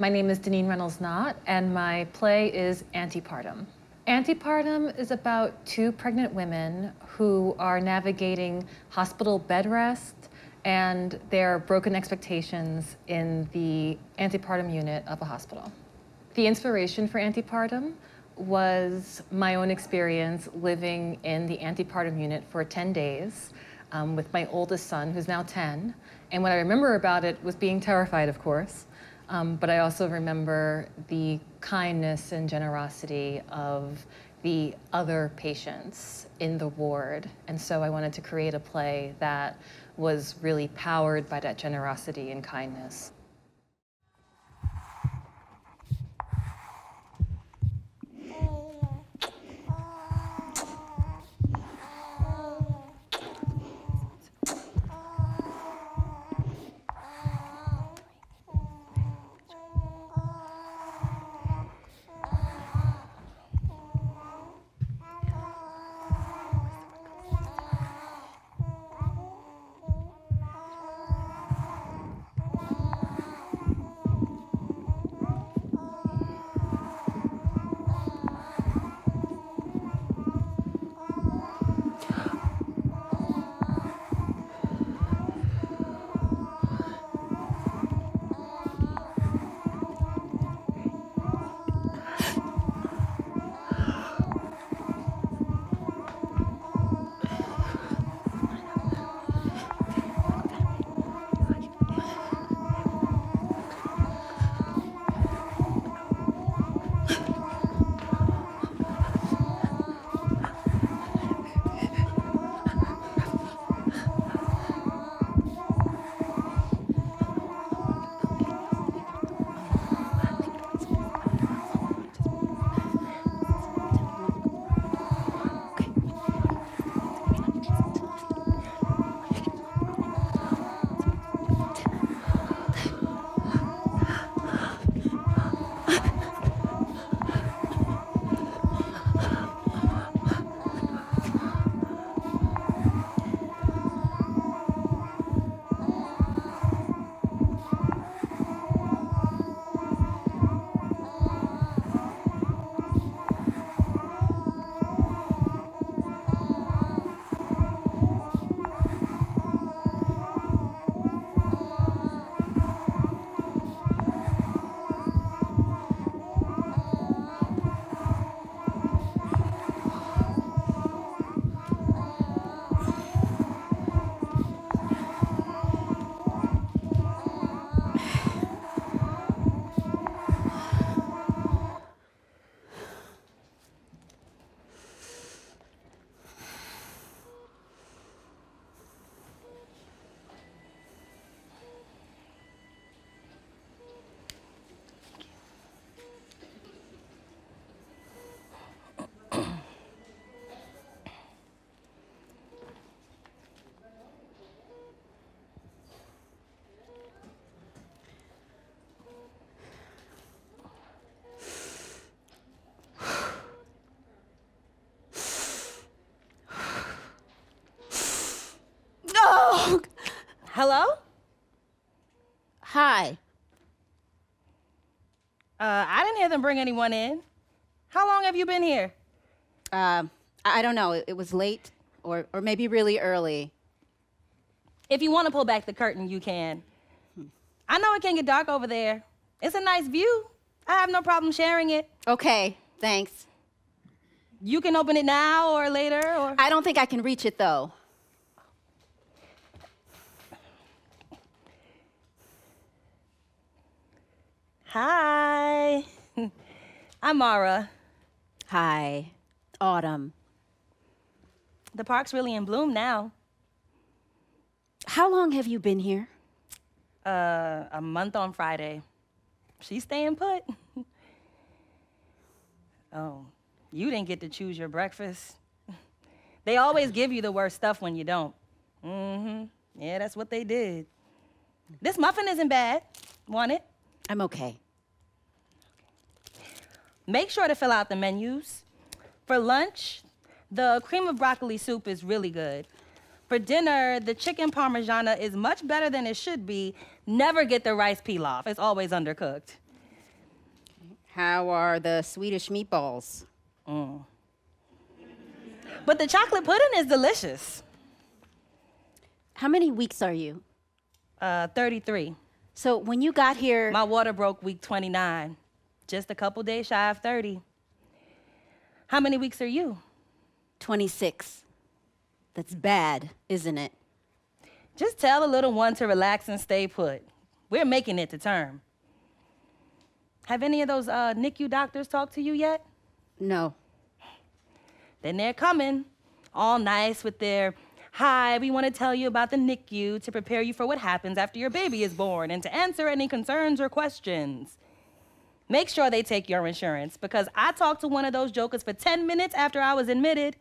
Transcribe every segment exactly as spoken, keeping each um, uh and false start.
My name is Deneen Reynolds-Knott, and my play is Antepartum. Antepartum is about two pregnant women who are navigating hospital bed rest and their broken expectations in the antepartum unit of a hospital. The inspiration for Antepartum was my own experience living in the antepartum unit for ten days um, with my oldest son, who's now ten. And what I remember about it was being terrified, of course. Um, but I also remember the kindness and generosity of the other patients in the ward. And so I wanted to create a play that was really powered by that generosity and kindness. Hello? Hi. Uh, I didn't hear them bring anyone in. How long have you been here? Uh, I don't know. It, it was late or, or maybe really early. If you want to pull back the curtain, you can. Hmm. I know it can get dark over there. It's a nice view. I have no problem sharing it. Okay, thanks. You can open it now or later or... I don't think I can reach it, though. Hi, I'm Mara. Hi, Autumn. The park's really in bloom now. How long have you been here? Uh, a month on Friday. She's staying put. Oh, you didn't get to choose your breakfast. They always give you the worst stuff when you don't. Mm-hmm, yeah, that's what they did. This muffin isn't bad. Want it? I'm okay. Make sure to fill out the menus. For lunch, the cream of broccoli soup is really good. For dinner, the chicken parmigiana is much better than it should be. Never get the rice pilaf. It's always undercooked. How are the Swedish meatballs? Mm. But the chocolate pudding is delicious. How many weeks are you? Uh, thirty-three. So when you got here... My water broke week twenty-nine. Just a couple days shy of thirty. How many weeks are you? twenty-six. That's bad, isn't it? Just tell the little one to relax and stay put. We're making it to term. Have any of those uh, N I C U doctors talked to you yet? No. Then they're coming, all nice with their, hi, we want to tell you about the N I C U to prepare you for what happens after your baby is born and to answer any concerns or questions. Make sure they take your insurance, because I talked to one of those jokers for ten minutes after I was admitted.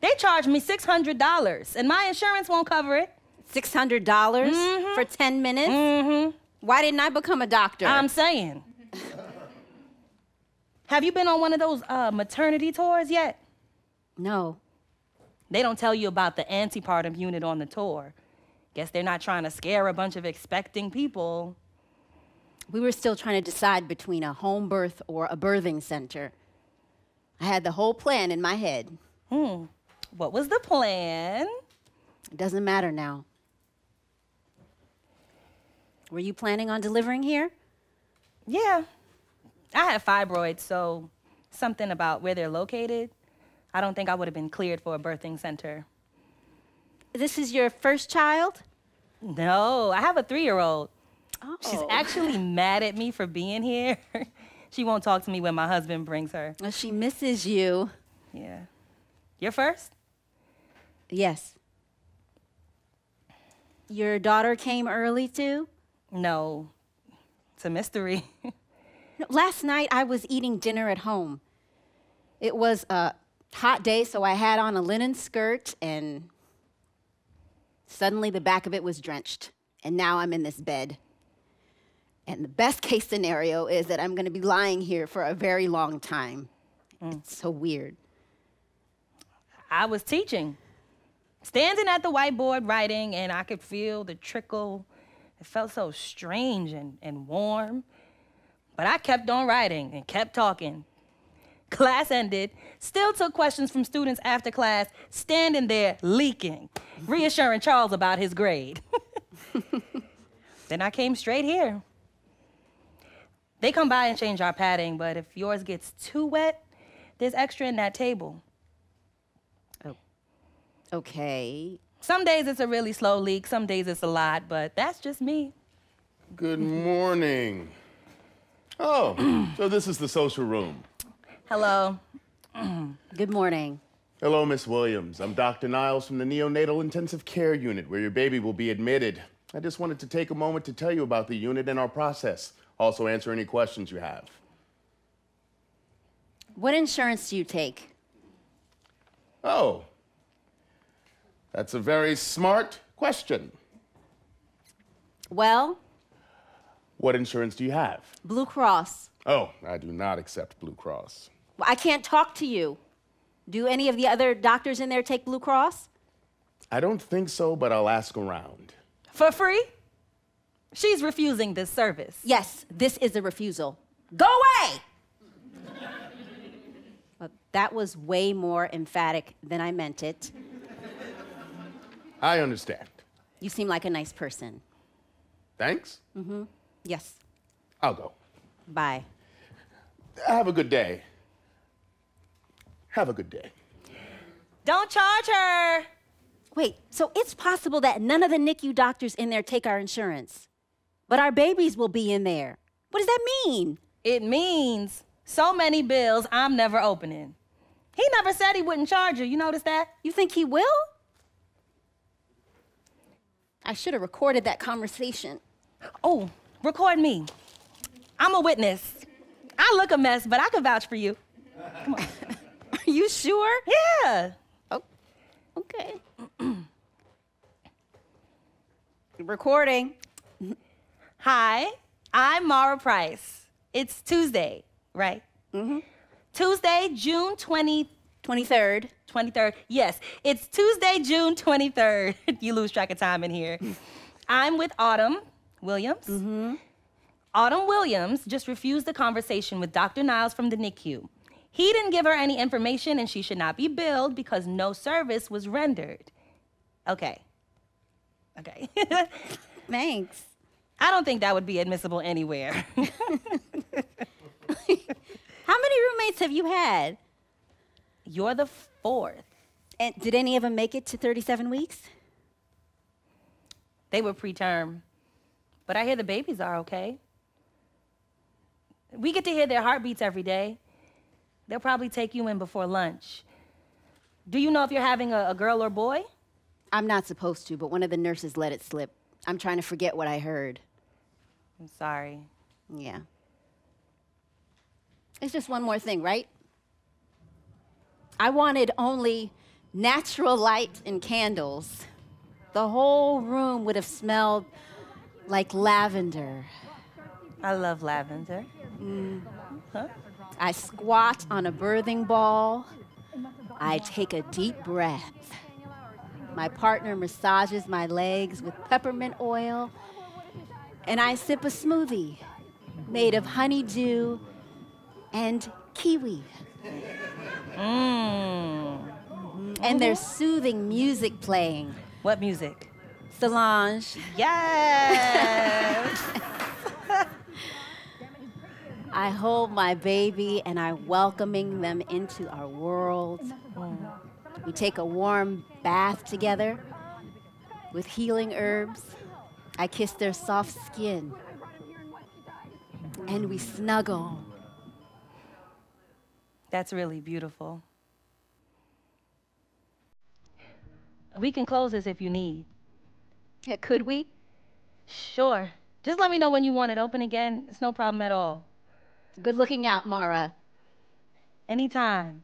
They charged me six hundred dollars, and my insurance won't cover it. six hundred dollars mm-hmm. for ten minutes? Mm-hmm. Why didn't I become a doctor? I'm saying. Have you been on one of those uh, maternity tours yet? No. They don't tell you about the antepartum unit on the tour. Guess they're not trying to scare a bunch of expecting people. We were still trying to decide between a home birth or a birthing center. I had the whole plan in my head. Hmm. What was the plan? It doesn't matter now. Were you planning on delivering here? Yeah. I had fibroids, so something about where they're located. I don't think I would have been cleared for a birthing center. This is your first child? No, I have a three-year-old. Oh. She's actually mad at me for being here. She won't talk to me when my husband brings her. Well, she misses you. Yeah. You're first? Yes. Your daughter came early, too? No. It's a mystery. Last night, I was eating dinner at home. It was a hot day, so I had on a linen skirt, and suddenly the back of it was drenched. And now I'm in this bed. And the best case scenario is that I'm going to be lying here for a very long time. Mm. It's so weird. I was teaching, standing at the whiteboard writing, and I could feel the trickle. It felt so strange and, and warm. But I kept on writing and kept talking. Class ended, still took questions from students after class, standing there leaking, reassuring Charles about his grade. Then I came straight here. They come by and change our padding, but if yours gets too wet, there's extra in that table. Oh. Okay. Some days it's a really slow leak, some days it's a lot, but that's just me. Good morning. Oh, so this is the social room. Hello. Good morning. Hello, Miss Williams. I'm Doctor Niles from the Neonatal Intensive Care Unit, where your baby will be admitted. I just wanted to take a moment to tell you about the unit and our process. Also answer any questions you have. What insurance do you take? Oh, that's a very smart question. Well? What insurance do you have? Blue Cross. Oh, I do not accept Blue Cross. Well, I can't talk to you. Do any of the other doctors in there take Blue Cross? I don't think so, but I'll ask around. For free? She's refusing this service. Yes, this is a refusal. Go away! Well, that was way more emphatic than I meant it. I understand. You seem like a nice person. Thanks? Mm-hmm. Yes. I'll go. Bye. Have a good day. Have a good day. Don't charge her. Wait, so it's possible that none of the N I C U doctors in there take our insurance, but our babies will be in there. What does that mean? It means so many bills I'm never opening. He never said he wouldn't charge you. You notice that? You think he will? I should have recorded that conversation. Oh. Record me. I'm a witness. I look a mess, but I can vouch for you. Come on. Are you sure? Yeah. Oh, okay. Recording. Hi, I'm Mara Price. It's Tuesday, right? Mm-hmm. Tuesday, June twentieth. twenty-third. twenty-third, yes. It's Tuesday, June twenty-third. You lose track of time in here. I'm with Autumn Williams. Mm-hmm. Autumn Williams just refused the conversation with Doctor Niles from the N I C U. He didn't give her any information and she should not be billed because no service was rendered. Okay. Okay. Thanks. I don't think that would be admissible anywhere. How many roommates have you had? You're the fourth. And did any of them make it to thirty-seven weeks? They were preterm. But I hear the babies are okay. We get to hear their heartbeats every day. They'll probably take you in before lunch. Do you know if you're having a, a girl or boy? I'm not supposed to, but one of the nurses let it slip. I'm trying to forget what I heard. I'm sorry. Yeah. It's just one more thing, right? I wanted only natural light and candles. The whole room would have smelled like lavender. I love lavender. Mm. Huh? I squat on a birthing ball. I take a deep breath. My partner massages my legs with peppermint oil, and I sip a smoothie made of honeydew and kiwi. Mm. And there's soothing music playing. What music? Solange. Yes! I hold my baby and I'm welcoming them into our world. Mm. We take a warm bath together with healing herbs. I kiss their soft skin. And we snuggle. That's really beautiful. We can close this if you need. Yeah, could we? Sure. Just let me know when you want it open again. It's no problem at all. Good looking out, Mara. Anytime.